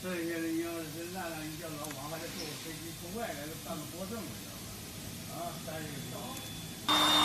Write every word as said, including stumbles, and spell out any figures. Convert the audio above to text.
所以要要是那样一叫老王八，他坐飞机从外来都办个国政，你知道吧？啊，待遇高。